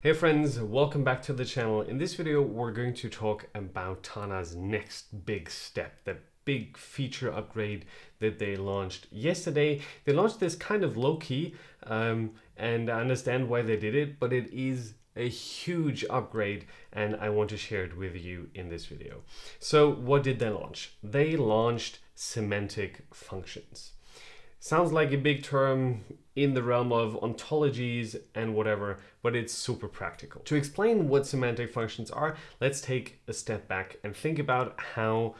Hey friends, welcome back to the channel. In this video, we're going to talk about Tana's next big step, the big feature upgrade that they launched yesterday. They launched this kind of low-key, and I understand why they did it, but it is a huge upgrade and I want to share it with you in this video. So what did they launch? They launched semantic functions. Sounds like a big term in the realm of ontologies and whatever, but it's super practical. To explain what semantic functions are, let's take a step back and think about how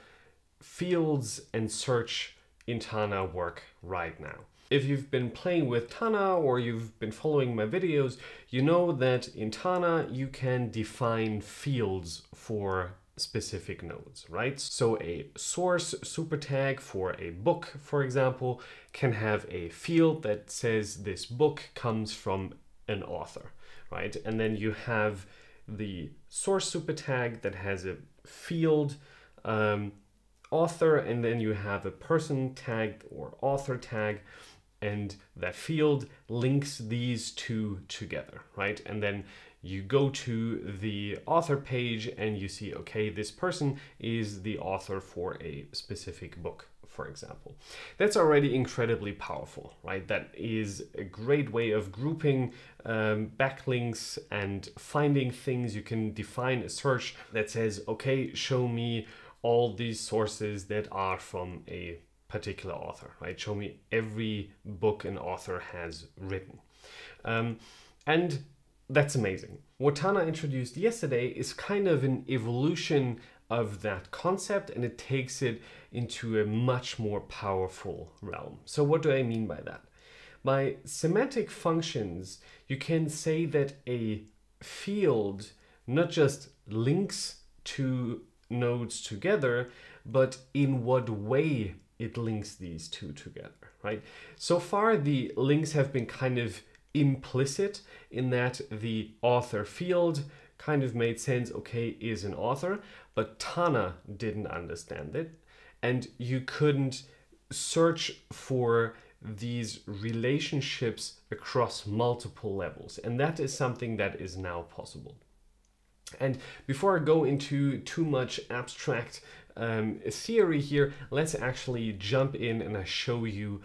fields and search in Tana work right now. If you've been playing with Tana or you've been following my videos, you know that in Tana you can define fields for specific nodes, right? So a source super tag for a book, for example, can have a field that says this book comes from an author, right? And then you have the source super tag that has a field author, and then you have a person tag or author tag, and that field links these two together, right? And then you go to the author page and you see, okay, this person is the author for a specific book, for example. That's already incredibly powerful, right? That is a great way of grouping backlinks and finding things. You can define a search that says, okay, show me all these sources that are from a particular author, right? Show me every book an author has written. And that's amazing. What Tana introduced yesterday is kind of an evolution of that concept, and it takes it into a much more powerful realm. So what do I mean by that? By semantic functions, you can say that a field not just links two nodes together, but in what way it links these two together, right? So far, the links have been kind of implicit in that the author field kind of made sense, okay, is an author, but Tana didn't understand it. And you couldn't search for these relationships across multiple levels. And that is something that is now possible. And before I go into too much abstract theory here, let's actually jump in and I show you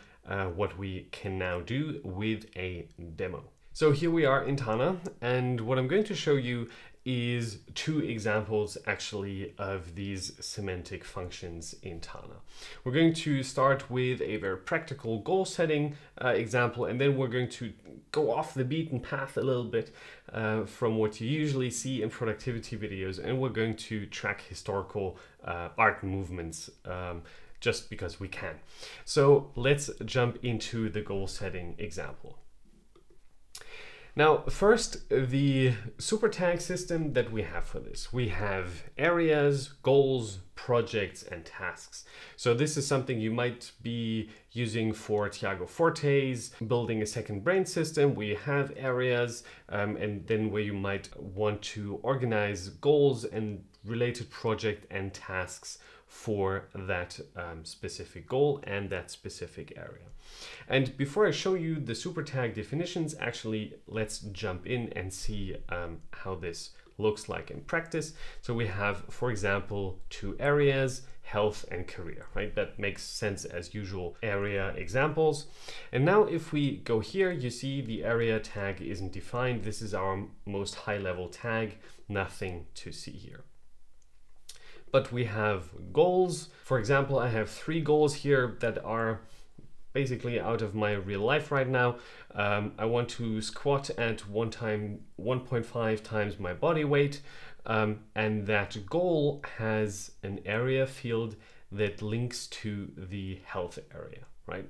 what we can now do with a demo. So here we are in Tana, and what I'm going to show you is two examples actually of these semantic functions in Tana. We're going to start with a very practical goal setting example, and then we're going to go off the beaten path a little bit from what you usually see in productivity videos, and we're going to track historical art movements just because we can. So let's jump into the goal setting example. Now, first, the super tag system that we have for this. We have areas, goals, projects, and tasks. So this is something you might be using for Tiago Forte's building a second brain system, where you have areas and then where you might want to organize goals and related project and tasks for that specific goal and that specific area. And before I show you the super tag definitions, actually, let's jump in and see how this looks like in practice. So we have, for example, two areas, health and career, right? That makes sense as usual area examples. And now if we go here, you see the area tag isn't defined. This is our most high level tag, nothing to see here. But we have goals. For example, I have three goals here that are basically out of my real life right now. I want to squat at 1.5 times my body weight. And that goal has an area field that links to the health area, right?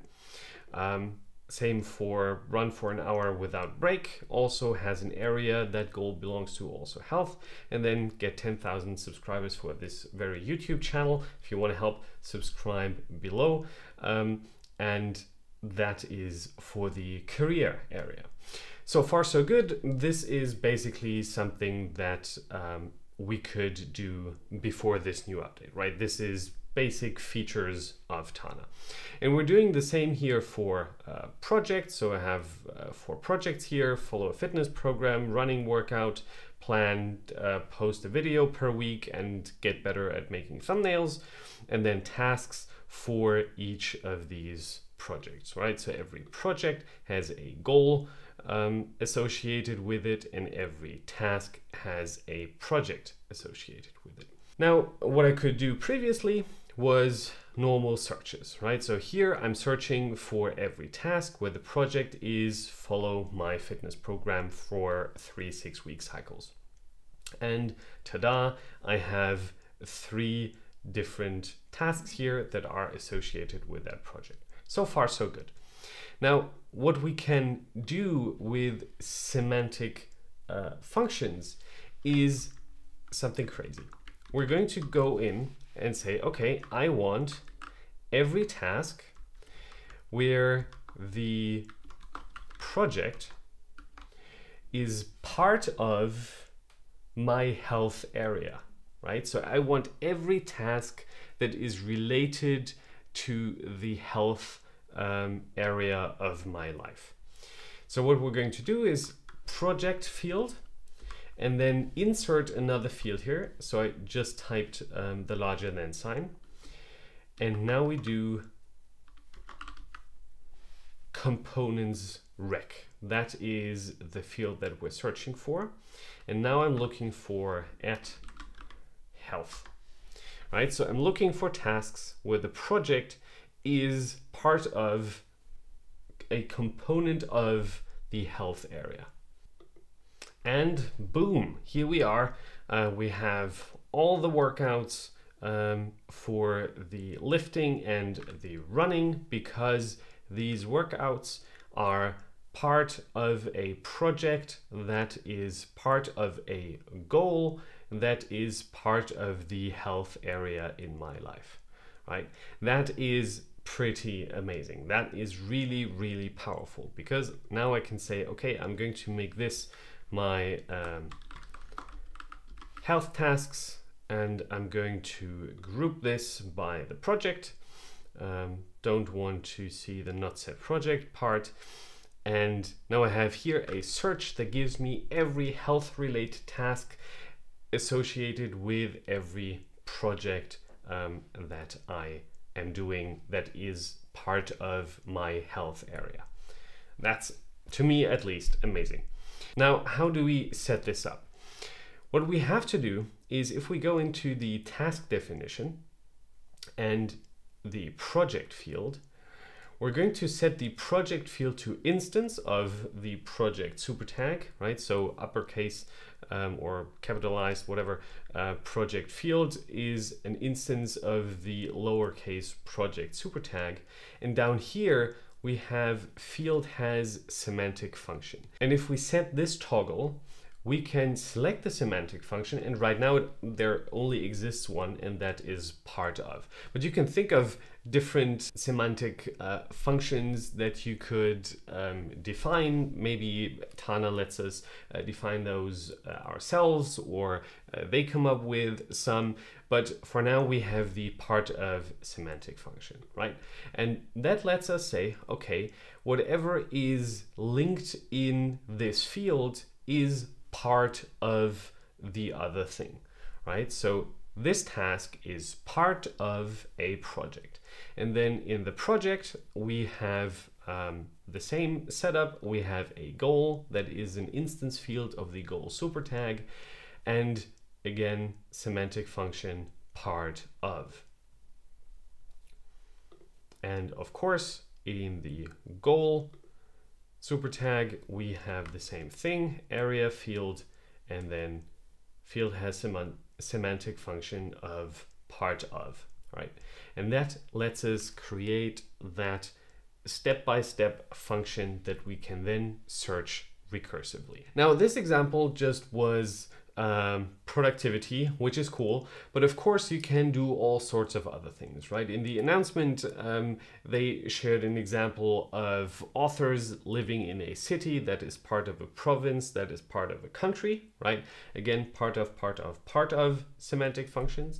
Same for run for an hour without break, also has an area, that goal belongs to also health, and then get 10,000 subscribers for this very YouTube channel. If you want to help, subscribe below. And that is for the career area. So far so good. This is basically something that we could do before this new update, right? This is basic features of Tana. And we're doing the same here for projects. So I have four projects here: follow a fitness program, running workout, plan, post a video per week and get better at making thumbnails, and then tasks for each of these projects, right? So every project has a goal associated with it, and every task has a project associated with it. Now, what I could do previously was normal searches, right? So here I'm searching for every task where the project is follow my fitness program for 3 6-week cycles. And ta-da, I have 3 different tasks here that are associated with that project. So far, so good. Now, what we can do with semantic functions is something crazy. We're going to go in and say, okay, I want every task where the project is part of my health area, right? So I want every task that is related to the health area of my life. So what we're going to do is project field, and then insert another field here. So I just typed the larger than sign. And now we do components rec. That is the field that we're searching for. And now I'm looking for at health, right? So I'm looking for tasks where the project is part of a component of the health area. And boom, here we are. We have all the workouts for the lifting and the running, because these workouts are part of a project that is part of a goal that is part of the health area in my life, right? That is pretty amazing. That is really, really powerful, because now I can say, okay, I'm going to make this my health tasks, and I'm going to group this by the project. Don't want to see the not set project part. And now I have here a search that gives me every health related task associated with every project that I am doing that is part of my health area. That's, to me at least, amazing. Now, how do we set this up? What we have to do is, if we go into the task definition and the project field, we're going to set the project field to instance of the project super tag, right? So uppercase or capitalized, whatever, project field is an instance of the lowercase project super tag. And down here, we have field has semantic function. And if we set this toggle, we can select the semantic function, and right now there only exists one, and that is part of. But you can think of different semantic functions that you could define. Maybe Tana lets us define those ourselves, or they come up with some, but for now we have the part of semantic function, right? And that lets us say, okay, whatever is linked in this field is part of the other thing, right? So this task is part of a project. And then in the project, we have the same setup. We have a goal that is an instance field of the goal super tag. And again, semantic function part of. And of course, in the goal super tag, we have the same thing, area field, and then field has semantic function of part of, right? And that lets us create that step-by-step function that we can then search recursively. Now, this example just was productivity, which is cool, but of course you can do all sorts of other things, right? In the announcement, they shared an example of authors living in a city that is part of a province, that is part of a country, right? Again, part of semantic functions.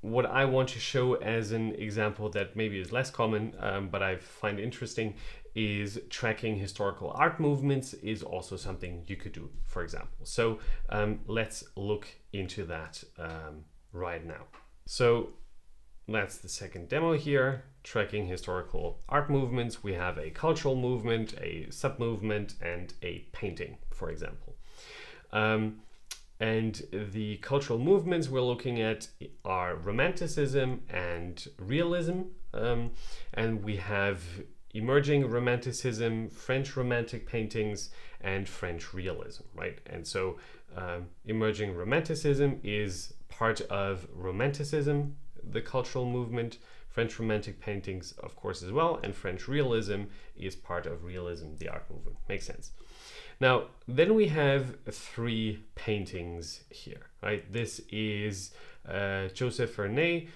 what I want to show as an example that maybe is less common, but I find interesting, is tracking historical art movements is also something you could do, for example. So let's look into that right now. So that's the second demo here, tracking historical art movements. We have a cultural movement, a sub-movement, and a painting, for example. And the cultural movements we're looking at are Romanticism and Realism. And we have emerging Romanticism, French Romantic paintings, and French Realism, right? And so emerging Romanticism is part of Romanticism, the cultural movement. French Romantic paintings, of course, as well. And French Realism is part of Realism, the art movement. Makes sense. Now, then we have three paintings here, right? This is Joseph Fernet,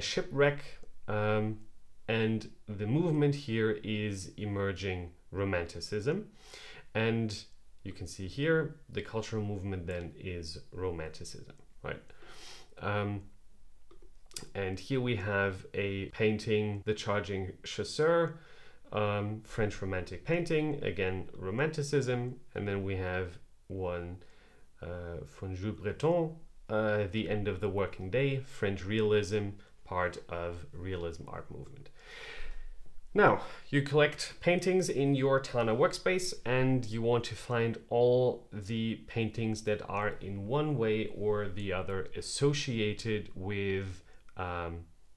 Shipwreck, and the movement here is emerging Romanticism. And you can see here, the cultural movement then is Romanticism, right? And here we have a painting, The Charging Chasseur, French Romantic painting, again, Romanticism. And then we have one from Jules Breton, The End of the Working Day, French Realism, part of Realism art movement. Now, you collect paintings in your Tana workspace and you want to find all the paintings that are in one way or the other associated with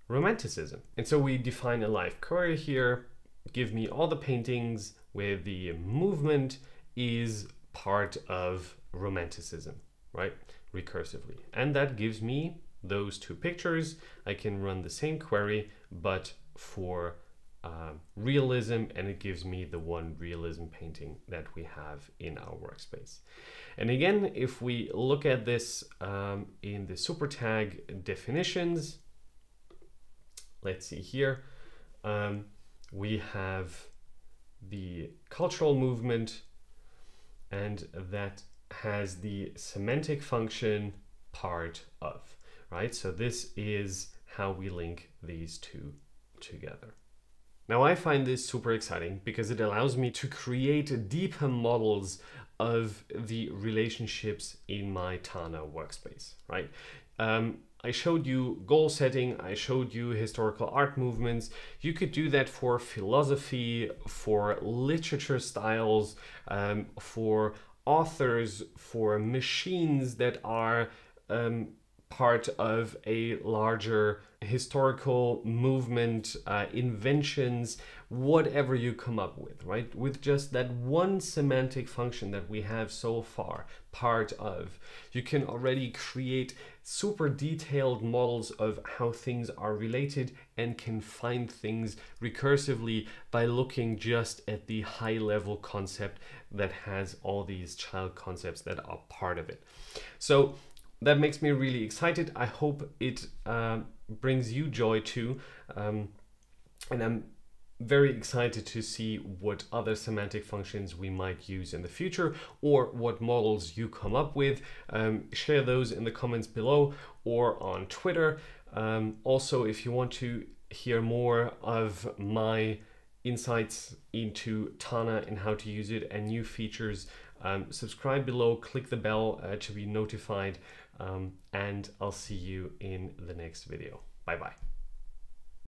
Romanticism. And so we define a live query here. Give me all the paintings where the movement is part of Romanticism, right? Recursively. And that gives me those two pictures. I can run the same query, but for Realism, and it gives me the one Realism painting that we have in our workspace. And again, if we look at this in the super tag definitions, let's see here. We have the cultural movement, and that has the semantic function part of, right? So this is how we link these two together. Now I find this super exciting because it allows me to create deeper models of the relationships in my Tana workspace, right? I showed you goal setting, I showed you historical art movements. You could do that for philosophy, for literature styles, for authors, for machines that are part of a larger historical movement, inventions, whatever you come up with, right? With just that one semantic function that we have so far, part of, you can already create super detailed models of how things are related and can find things recursively by looking just at the high level concept that has all these child concepts that are part of it. So that makes me really excited. I hope it brings you joy too. And I'm very excited to see what other semantic functions we might use in the future, or what models you come up with. Share those in the comments below or on Twitter. Also, if you want to hear more of my insights into Tana and how to use it and new features, subscribe below, click the bell to be notified, and I'll see you in the next video. Bye bye.